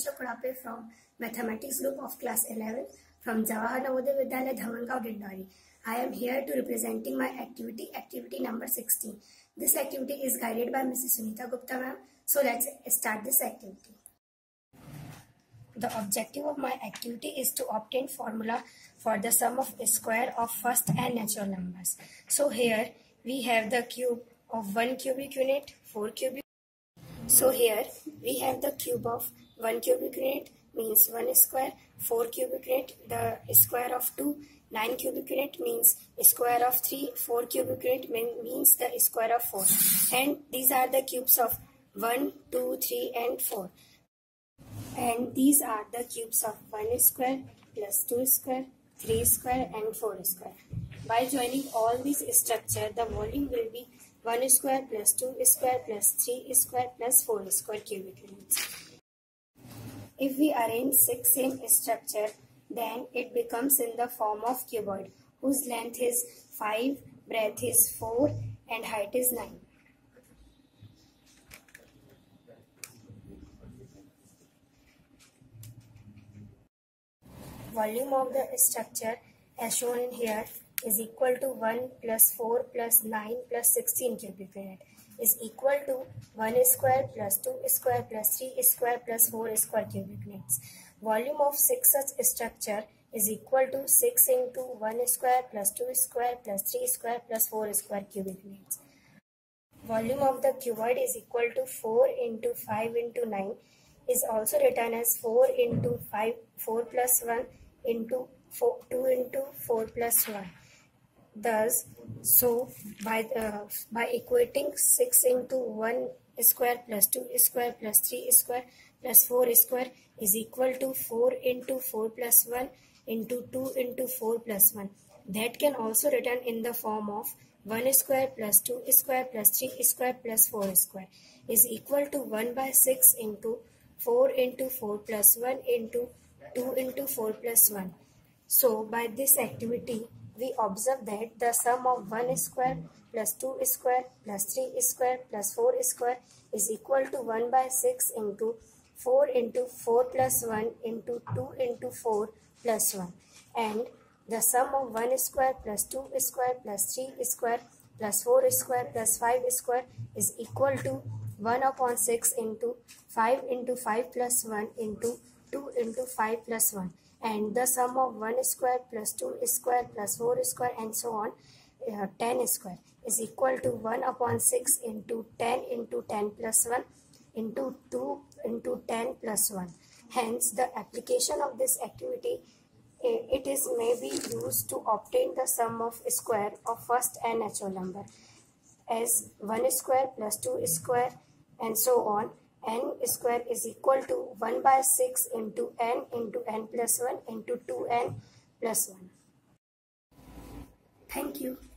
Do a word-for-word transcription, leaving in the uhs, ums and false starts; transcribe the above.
Sunita Gupta from Mathematics Group of Class eleven from Jawahar Navodaya Vidyalaya, Dhawan Gau Dindori. I am here to representing my activity, activity number sixteen. This activity is guided by Missus Sunita Gupta ma'am. So let's start this activity. The objective of my activity is to obtain formula for the sum of square of first and natural numbers. So here we have the cube of one cubic unit, four cubic. So here we have the cube of one cubic unit means one square, four cubic unit the square of two, nine cubic unit means square of three, four cubic unit means the square of four. And these are the cubes of one, two, three and four. And these are the cubes of one square plus two square, three square and four square. By joining all these structure, the volume will be one square plus two square plus three square plus four square cubic units. If we arrange six same structure, then it becomes in the form of cuboid whose length is five, breadth is four and height is nine. Volume of the structure as shown in here is equal to one plus four plus nine plus sixteen cubic unit is equal to one square plus two square plus three square plus four square cubic units. Volume of six such structure is equal to six into one square plus two square plus three square plus four square cubic units. Volume of the cuboid is equal to four into five into nine is also written as four into five, four plus one into four, two into four plus one. Thus, so by uh, by equating six into one square plus two square plus three square plus four square is equal to four into four plus one into two into four plus one. That can also written in the form of one square plus two square plus three square plus four square is equal to one by six into four into four plus one into two into four plus one. So by this activity, we observe that the sum of one square plus two square plus three square plus four square is equal to one by six into four into four plus one into two into four plus one. And the sum of one square plus two square plus three square plus four square plus five square is equal to one upon six into five into five plus one into two into five plus one. And the sum of one square plus two square plus four square and so on, uh, ten square is equal to one upon six into ten into ten plus one into two into ten plus one. Hence, the application of this activity, it is may be used to obtain the sum of square of first and natural number as one square plus two square and so on. N square is equal to one by six into n into n plus one into two n plus one. Thank you.